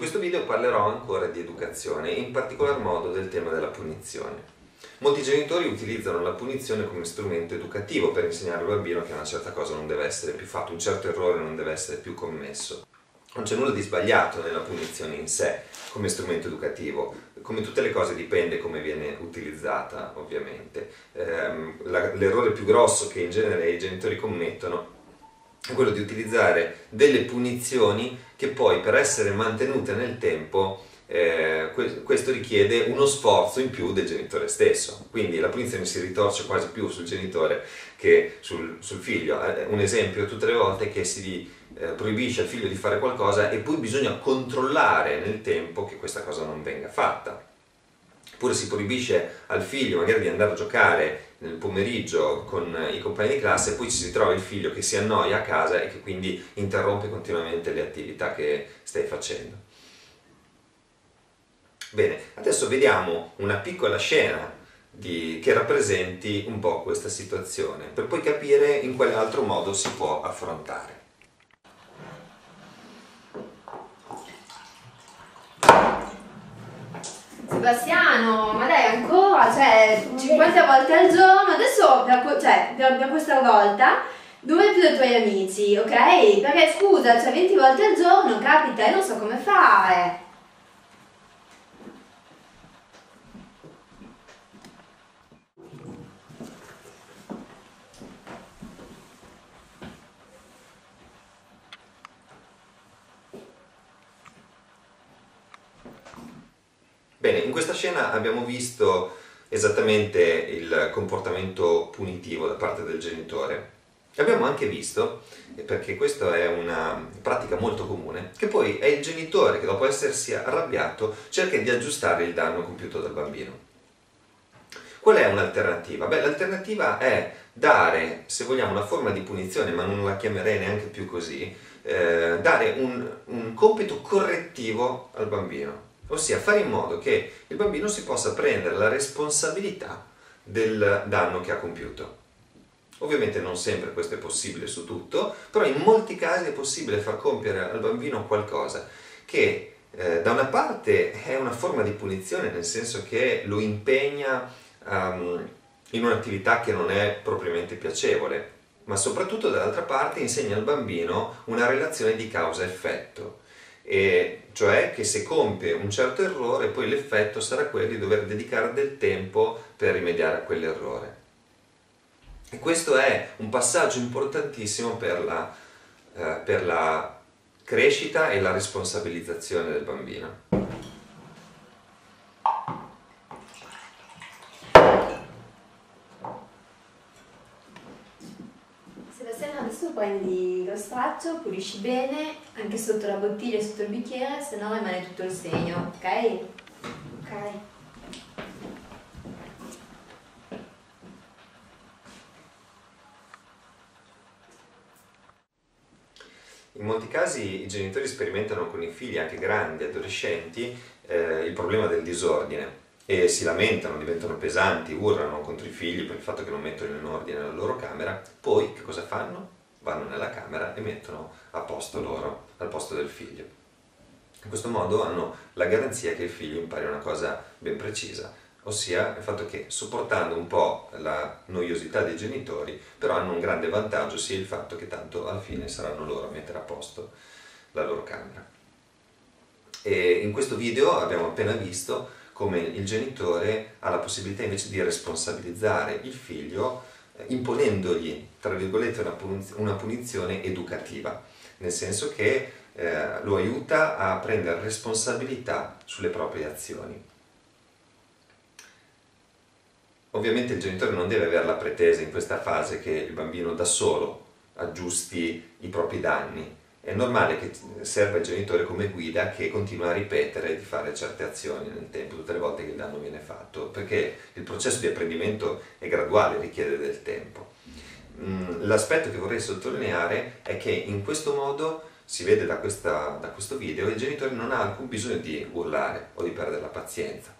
questo video parlerò ancora di educazione e in particolar modo del tema della punizione. Molti genitori utilizzano la punizione come strumento educativo per insegnare al bambino che una certa cosa non deve essere più fatta, un certo errore non deve essere più commesso. Non c'è nulla di sbagliato nella punizione in sé come strumento educativo, come tutte le cose dipende come viene utilizzata ovviamente. L'errore più grosso che in genere i genitori commettono è quello di utilizzare delle punizioni che poi per essere mantenute nel tempo questo richiede uno sforzo in più del genitore stesso, quindi la punizione si ritorce quasi più sul genitore che sul figlio. Un esempio, tutte le volte che si proibisce al figlio di fare qualcosa e poi bisogna controllare nel tempo che questa cosa non venga fatta. Oppure si proibisce al figlio magari di andare a giocare nel pomeriggio con i compagni di classe e poi ci si ritrova il figlio che si annoia a casa e che quindi interrompe continuamente le attività che stai facendo. Bene, adesso vediamo una piccola scena che rappresenti un po' questa situazione, per poi capire in quale altro modo si può affrontare. Sebastiano, ma dai ancora, cioè 50 volte al giorno, adesso da questa volta 2 più dei tuoi amici, ok? Perché scusa, cioè 20 volte al giorno, capita, io non so come fare. Bene, in questa scena abbiamo visto esattamente il comportamento punitivo da parte del genitore. Abbiamo anche visto, perché questa è una pratica molto comune, che poi è il genitore che dopo essersi arrabbiato cerca di aggiustare il danno compiuto dal bambino. Qual è un'alternativa? Beh, l'alternativa è dare, se vogliamo, una forma di punizione, ma non la chiamerei neanche più così, dare un compito correttivo al bambino. Ossia fare in modo che il bambino si possa prendere la responsabilità del danno che ha compiuto. Ovviamente non sempre questo è possibile su tutto, però in molti casi è possibile far compiere al bambino qualcosa che da una parte è una forma di punizione, nel senso che lo impegna in un'attività che non è propriamente piacevole, ma soprattutto dall'altra parte insegna al bambino una relazione di causa-effetto. E cioè che se compie un certo errore poi l'effetto sarà quello di dover dedicare del tempo per rimediare a quell'errore. E questo è un passaggio importantissimo per la crescita e la responsabilizzazione del bambino. Adesso prendi lo straccio, pulisci bene, anche sotto la bottiglia e sotto il bicchiere, se no rimane tutto il segno, ok? Ok. In molti casi i genitori sperimentano con i figli, anche grandi, adolescenti, il problema del disordine. E si lamentano, diventano pesanti, urlano contro i figli per il fatto che non mettono in ordine la loro camera. Poi che cosa fanno? Vanno nella camera e mettono a posto loro, al posto del figlio. In questo modo hanno la garanzia che il figlio impari una cosa ben precisa, ossia il fatto che sopportando un po' la noiosità dei genitori, però hanno un grande vantaggio, sia il fatto che tanto alla fine saranno loro a mettere a posto la loro camera. E in questo video abbiamo appena visto come il genitore ha la possibilità invece di responsabilizzare il figlio imponendogli, tra virgolette, una punizione educativa, nel senso che lo aiuta a prendere responsabilità sulle proprie azioni. Ovviamente il genitore non deve avere la pretesa in questa fase che il bambino da solo aggiusti i propri danni. È normale che serva il genitore come guida che continua a ripetere di fare certe azioni nel tempo, tutte le volte che il danno viene fatto, perché il processo di apprendimento è graduale, richiede del tempo. L'aspetto che vorrei sottolineare è che in questo modo, si vede da questo video, il genitore non ha alcun bisogno di urlare o di perdere la pazienza,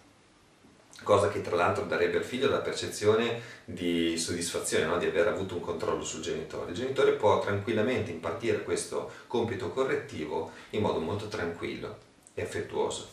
cosa che tra l'altro darebbe al figlio la percezione di soddisfazione, no? Di aver avuto un controllo sul genitore. Il genitore può tranquillamente impartire questo compito correttivo in modo molto tranquillo, e affettuosa.